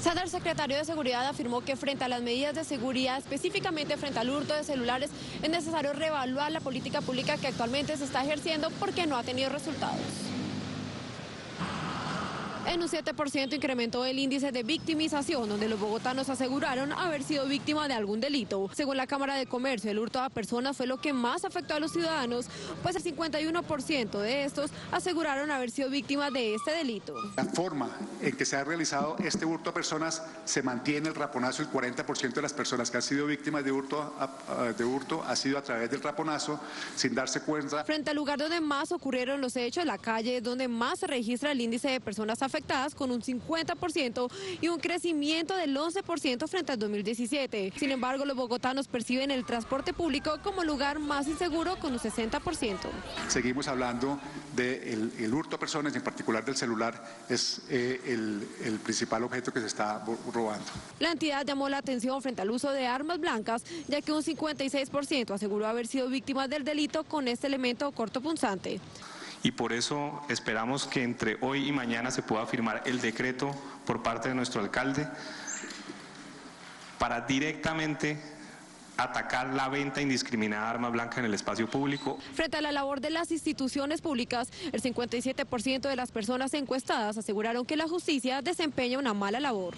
Sadar, secretario de Seguridad, afirmó que frente a las medidas de seguridad, específicamente frente al hurto de celulares, es necesario reevaluar la política pública que actualmente se está ejerciendo porque no ha tenido resultados. En un 7% incrementó el índice de victimización, donde los bogotanos aseguraron haber sido víctima de algún delito. Según la Cámara de Comercio, el hurto a personas fue lo que más afectó a los ciudadanos, pues el 51% de estos aseguraron haber sido víctimas de este delito. La forma en que se ha realizado este hurto a personas se mantiene el raponazo. El 40% de las personas que han sido víctimas de hurto ha sido a través del raponazo, sin darse cuenta. Frente al lugar donde más ocurrieron los hechos, la calle es donde más se registra el índice de personas afectadas, con un 50% y un crecimiento del 11% frente al 2017. Sin embargo, los bogotanos perciben el transporte público como lugar más inseguro, con un 60%. Seguimos hablando del hurto a personas, en particular del celular, es el principal objeto que se está robando. La entidad llamó la atención frente al uso de armas blancas, ya que un 56% aseguró haber sido víctimas del delito con este elemento cortopunzante. Y por eso esperamos que entre hoy y mañana se pueda firmar el decreto por parte de nuestro alcalde para directamente atacar la venta indiscriminada de armas blancas en el espacio público. Frente a la labor de las instituciones públicas, el 57% de las personas encuestadas aseguraron que la justicia desempeña una mala labor.